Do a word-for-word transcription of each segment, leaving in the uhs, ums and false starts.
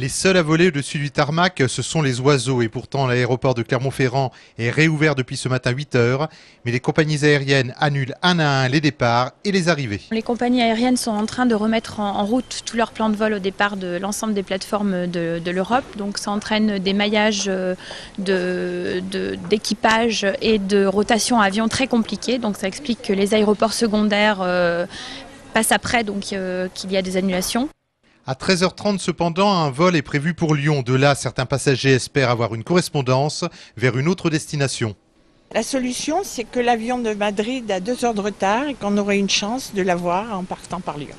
Les seuls à voler au-dessus du tarmac, ce sont les oiseaux. Et pourtant, l'aéroport de Clermont-Ferrand est réouvert depuis ce matin huit heures. Mais les compagnies aériennes annulent un à un les départs et les arrivées. Les compagnies aériennes sont en train de remettre en route tous leurs plans de vol au départ de l'ensemble des plateformes de, de l'Europe. Donc ça entraîne des maillages d'équipage de, de, et de rotation avion très compliqués. Donc ça explique que les aéroports secondaires euh, passent après, donc euh, qu'il y a des annulations. À treize heures trente cependant, un vol est prévu pour Lyon. De là, certains passagers espèrent avoir une correspondance vers une autre destination. La solution, c'est que l'avion de Madrid a deux heures de retard et qu'on aurait une chance de l'avoir en partant par Lyon.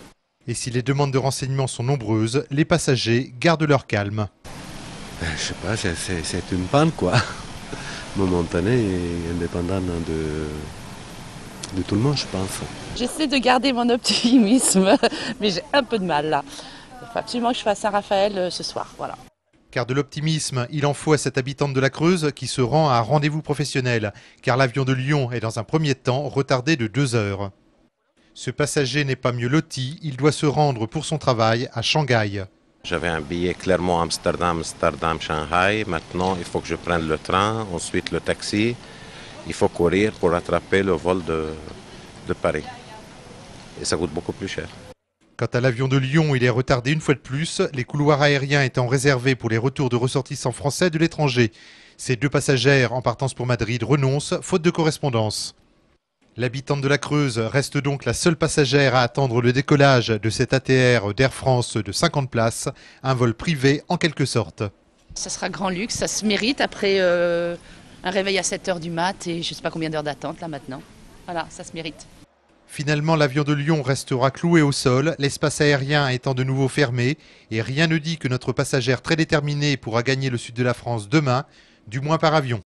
Et si les demandes de renseignements sont nombreuses, les passagers gardent leur calme. Je sais pas, c'est une panne quoi, momentanée et indépendante de... de tout le monde je pense. J'essaie de garder mon optimisme, mais j'ai un peu de mal là. Il faut absolument que je fasse Saint-Raphaël ce soir, voilà. Car de l'optimisme, il en faut à cette habitante de la Creuse qui se rend à un rendez-vous professionnel, car l'avion de Lyon est dans un premier temps retardé de deux heures. Ce passager n'est pas mieux loti, il doit se rendre pour son travail à Shanghai. J'avais un billet Clermont, Amsterdam, Amsterdam, Shanghai. Maintenant, il faut que je prenne le train, ensuite le taxi. Il faut courir pour attraper le vol de, de Paris. Et ça coûte beaucoup plus cher. Quant à l'avion de Lyon, il est retardé une fois de plus, les couloirs aériens étant réservés pour les retours de ressortissants français de l'étranger. Ces deux passagères en partance pour Madrid renoncent, faute de correspondance. L'habitante de la Creuse reste donc la seule passagère à attendre le décollage de cet A T R d'Air France de cinquante places, un vol privé en quelque sorte. Ça sera grand luxe, ça se mérite après euh, un réveil à sept heures du mat et je ne sais pas combien d'heures d'attente là maintenant. Voilà, ça se mérite. Finalement, l'avion de Lyon restera cloué au sol, l'espace aérien étant de nouveau fermé, et rien ne dit que notre passagère très déterminée pourra gagner le sud de la France demain, du moins par avion.